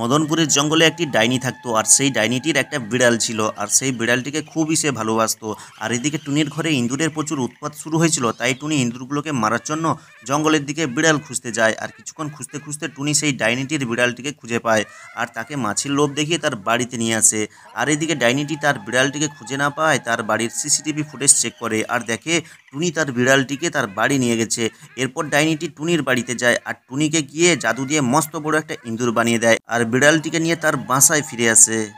मदनपुर जंगले एक डाइनी थकतो और से डाइनीटर एक बिड़ाल छिलो और से बिड़ालटी के खूब ही से भालोबासतो और एदिके टुनिर घरे इंदुरेर प्रचुर उत्पात शुरू होयेछिलो ताई टुनि इंदुरगुलोके मारार जन्य जंगलेर दिके बिड़ाल खुजते जाय और किछुक्षण खुजते खुजते टुनि सेई डाइनीटर बिड़ालटीके खुजे पाय और ताके माछिर लोभ देखिए तार बाड़ीते निये आसे और एदिके डाइनीटी तार बिड़ालटीके खुजे ना पाय तार बाड़ीर सीसीटीवी फुटेज चेक करे और देखे टुनि तार बिड़ालटीके तार बाड़ी निये गेछे। एरपर डाइनीटी टुनिर बाड़ीते जाय और टुनिके गिये जादू दिये मस्त बड़ो एकटा इंदुर बानिये देय और बिड़ालटीके निये तार बासाय फिरे आसे।